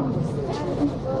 Jak to jest?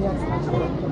Thank you.